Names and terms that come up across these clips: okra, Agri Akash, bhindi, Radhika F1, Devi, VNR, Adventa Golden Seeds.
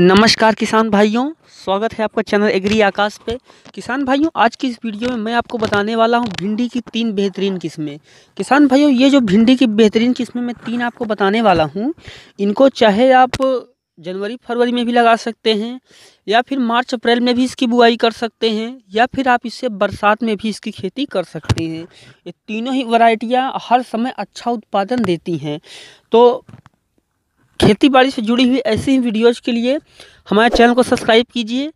नमस्कार किसान भाइयों, स्वागत है आपका चैनल एग्री आकाश पे। किसान भाइयों, आज की इस वीडियो में मैं आपको बताने वाला हूँ भिंडी की तीन बेहतरीन किस्में। किसान भाइयों, ये जो भिंडी की बेहतरीन किस्में मैं तीन आपको बताने वाला हूँ, इनको चाहे आप जनवरी फरवरी में भी लगा सकते हैं, या फिर मार्च अप्रैल में भी इसकी बुआई कर सकते हैं, या फिर आप इससे बरसात में भी इसकी खेती कर सकते हैं। ये तीनों ही वैरायटियाँ हर समय अच्छा उत्पादन देती हैं। तो खेती बाड़ी से जुड़ी हुई ऐसी ही वीडियोज़ के लिए हमारे चैनल को सब्सक्राइब कीजिए,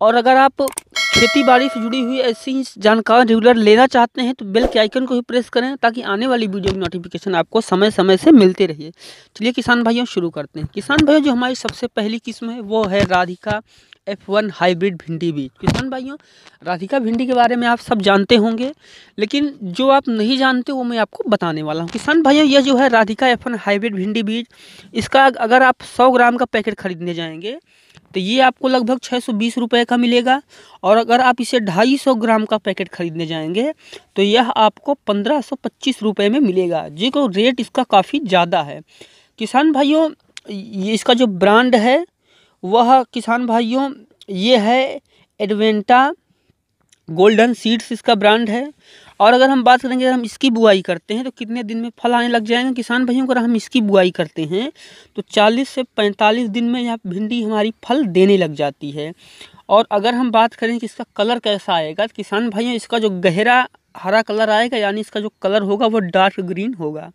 और अगर आप खेती बाड़ी से जुड़ी हुई ऐसी ही जानकारी रेगुलर लेना चाहते हैं तो बेल के आइकन को भी प्रेस करें, ताकि आने वाली वीडियो की नोटिफिकेशन आपको समय समय से मिलते रहिए। चलिए किसान भाइयों शुरू करते हैं। किसान भाइयों, जो हमारी सबसे पहली किस्म है वो है राधिका F1 हाइब्रिड भिंडी बीज। किसान भाइयों, राधिका भिंडी के बारे में आप सब जानते होंगे, लेकिन जो आप नहीं जानते वो मैं आपको बताने वाला हूँ। किसान भाइयों, यह जो है राधिका F1 हाइब्रिड भिंडी बीज, इसका अगर आप 100 ग्राम का पैकेट खरीदने जाएंगे तो ये आपको लगभग 620 रुपये का मिलेगा, और अगर आप इसे 250 ग्राम का पैकेट खरीदने जाएंगे तो यह आपको 1525 रुपये में मिलेगा, जी को रेट इसका काफ़ी ज़्यादा है। किसान भाइयों, ये इसका जो ब्रांड है वह किसान भाइयों ये है एडवेंटा गोल्डन सीड्स, इसका ब्रांड है। और अगर हम बात करेंगे, अगर हम इसकी बुआई करते हैं तो कितने दिन में फल आने लग जाएंगे। किसान भाइयों, अगर हम इसकी बुआई करते हैं तो 40 से 45 दिन में यह भिंडी हमारी फल देने लग जाती है। और अगर हम बात करें कि इसका कलर कैसा आएगा, किसान भाइयों इसका जो गहरा हरा कलर आएगा, यानी इसका जो कलर होगा वो डार्क ग्रीन होगा।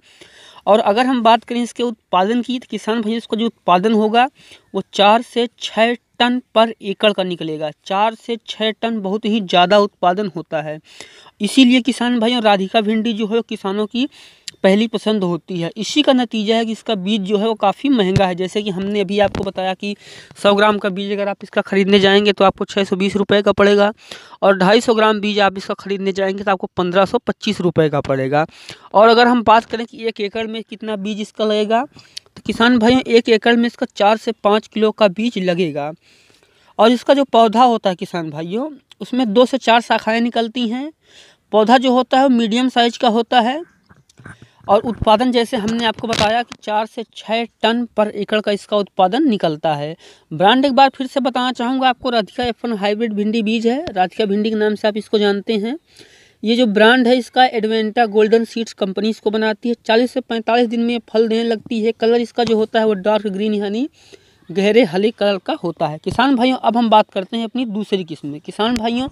और अगर हम बात करें इसके उत्पादन की, तो किसान भाइयों इसका जो उत्पादन होगा वो 4 से 6 टन पर एकड़ का निकलेगा। 4 से 6 टन बहुत ही ज़्यादा उत्पादन होता है, इसीलिए किसान भाइयों राधिका भिंडी जो है किसानों की पहली पसंद होती है। इसी का नतीजा है कि इसका बीज जो है वो काफ़ी महंगा है। जैसे कि हमने अभी आपको बताया कि 100 ग्राम का बीज अगर आप इसका ख़रीदने जाएंगे तो आपको 620 रुपये का पड़ेगा, और 250 ग्राम बीज आप इसका ख़रीदने जाएंगे तो आपको 1525 रुपये का पड़ेगा। और अगर हम बात करें कि एक एकड़ में कितना बीज इसका लगेगा, तो किसान भाइयों एक एकड़ में इसका 4 से 5 किलो का बीज लगेगा। और इसका जो पौधा होता है किसान भाइयों, उसमें 2 से 4 शाखाएँ निकलती हैं। पौधा जो होता है वो मीडियम साइज का होता है, और उत्पादन जैसे हमने आपको बताया कि 4 से 6 टन पर एकड़ का इसका उत्पादन निकलता है। ब्रांड एक बार फिर से बताना चाहूँगा आपको, राधिका F1 हाइब्रिड भिंडी बीज है, राधिका भिंडी के नाम से आप इसको जानते हैं। ये जो ब्रांड है इसका एडवेंटा गोल्डन सीड्स कंपनी इसको बनाती है। 40 से 45 दिन में फल देने लगती है। कलर इसका जो होता है वो डार्क ग्रीन यानी गहरे हरे कलर का होता है। किसान भाइयों, अब हम बात करते हैं अपनी दूसरी किस्म में। किसान भाइयों,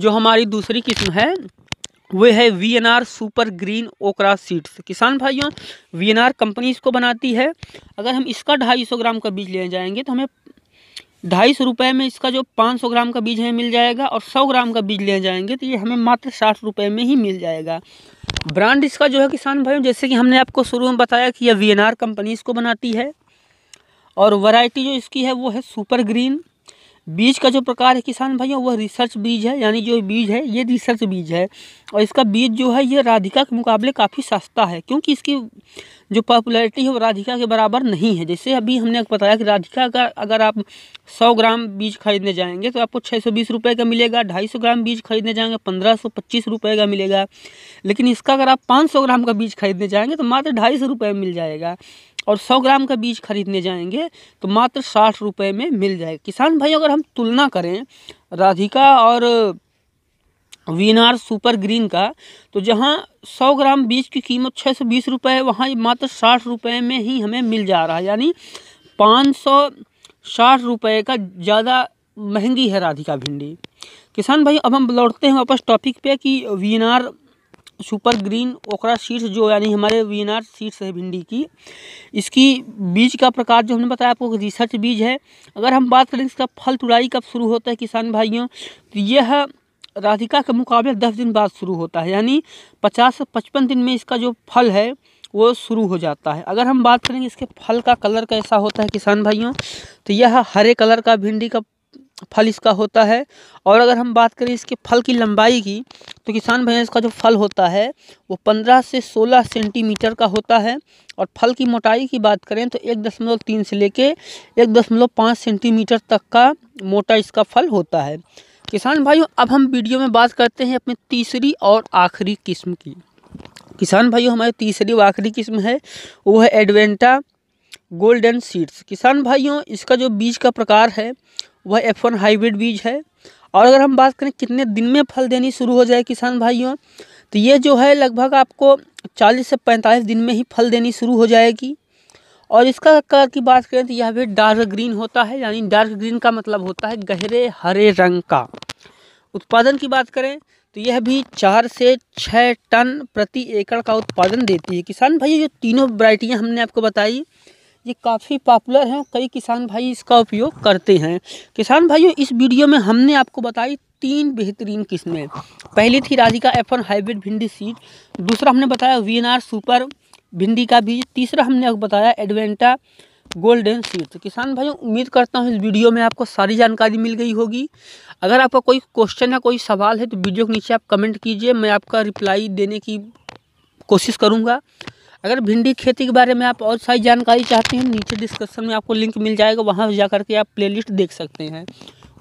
जो हमारी दूसरी किस्म है वह है VNR super green okra seeds. किसान भाइयों VNR कंपनी इसको बनाती है। अगर हम इसका 250 ग्राम का बीज ले जाएंगे तो हमें 250 रुपये में इसका जो 500 ग्राम का बीज है मिल जाएगा, और 100 ग्राम का बीज ले जाएंगे तो ये हमें मात्र 60 रुपये में ही मिल जाएगा। ब्रांड इसका जो है किसान भाइयों, जैसे कि हमने आपको शुरू में बताया कि यह VNR कंपनी इसको बनाती है, और वैरायटी जो इसकी है वो है सुपर ग्रीन। बीज का जो प्रकार है किसान भाइयों वह रिसर्च बीज है, यानी जो बीज है ये रिसर्च बीज है। और इसका बीज जो है ये राधिका के मुकाबले काफ़ी सस्ता है, क्योंकि इसकी जो पॉपुलैरिटी है वो राधिका के बराबर नहीं है। जैसे अभी हमने बताया कि राधिका का अगर आप 100 ग्राम बीज खरीदने जाएंगे तो आपको 620 रुपये का मिलेगा, 250 ग्राम बीज खरीदने जाएंगे 1525 रुपये का मिलेगा। लेकिन इसका अगर आप 500 ग्राम का बीज खरीदने जाएंगे तो मात्र 250 रुपये में मिल जाएगा, और 100 ग्राम का बीज खरीदने जाएंगे तो मात्र 60 रुपये में मिल जाएगा। किसान भाई, अगर हम तुलना करें राधिका और VNR सुपर ग्रीन का, तो जहां 100 ग्राम बीज की कीमत 620 रुपये है, वहाँ मात्र 60 रुपये में ही हमें मिल जा रहा है, यानी 560 रुपये का ज़्यादा महंगी है राधिका भिंडी। किसान भाई, अब हम लौटते हैं वापस टॉपिक पे कि VNR super green okra seeds जो यानी हमारे VNR सीड्स है भिंडी की, इसकी बीज का प्रकार जो हमने बताया आपको रिसर्च बीज है। अगर हम बात करें इसका फल तुड़ाई कब शुरू होता है किसान भाइयों, तो यह राधिका के मुकाबले 10 दिन बाद शुरू होता है, यानी 50 से 55 दिन में इसका जो फल है वो शुरू हो जाता है। अगर हम बात करेंगे इसके फल का कलर कैसा होता है किसान भाइयों, तो यह हरे कलर का भिंडी का फल इसका होता है। और अगर हम बात करें इसके फल की लंबाई की, तो किसान भैया इसका जो फल होता है वो 15 से 16 सेंटीमीटर का होता है, और फल की मोटाई की बात करें तो 1.3 से लेके 1.5 सेंटीमीटर तक का मोटा इसका फल होता है। किसान भाइयों, अब हम वीडियो में बात करते हैं अपनी तीसरी और आखिरी किस्म की। किसान भाइयों, हमारी तीसरी व आखिरी किस्म है वो है एडवेंटा गोल्डन सीड्स। किसान भाइयों, इसका जो बीज का प्रकार है वह F1 हाइब्रिड बीज है। और अगर हम बात करें कितने दिन में फल देनी शुरू हो जाए किसान भाइयों, तो ये जो है लगभग आपको 40 से 45 दिन में ही फल देनी शुरू हो जाएगी। और इसका कलर की बात करें तो यह भी डार्क ग्रीन होता है, यानी डार्क ग्रीन का मतलब होता है गहरे हरे रंग का। उत्पादन की बात करें तो यह भी 4 से 6 टन प्रति एकड़ का उत्पादन देती है। किसान भाई, जो तीनों वैरायटियाँ हमने आपको बताई ये काफ़ी पॉपुलर हैं, कई किसान भाई इसका उपयोग करते हैं। किसान भाइयों, इस वीडियो में हमने आपको बताई 3 बेहतरीन किस्में। पहली थी राधिका F1 हाइब्रिड भिंडी सीड, दूसरा हमने बताया VNR सुपर भिंडी का बीज, तीसरा हमने आपको बताया एडवेंटा गोल्डन सीड्स। किसान भाइयों, उम्मीद करता हूँ इस वीडियो में आपको सारी जानकारी मिल गई होगी। अगर आपका कोई क्वेश्चन है, कोई सवाल है तो वीडियो के नीचे आप कमेंट कीजिए, मैं आपका रिप्लाई देने की कोशिश करूँगा। अगर भिंडी खेती के बारे में आप और सारी जानकारी चाहते हैं, नीचे डिस्क्रिप्शन में आपको लिंक मिल जाएगा, वहाँ जा करके आप प्लेलिस्ट देख सकते हैं।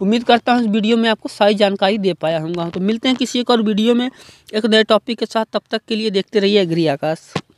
उम्मीद करता हूँ इस वीडियो में आपको सारी जानकारी दे पाया हूँगा। तो मिलते हैं किसी एक और वीडियो में एक नए टॉपिक के साथ, तब तक के लिए देखते रहिए एग्री आकाश।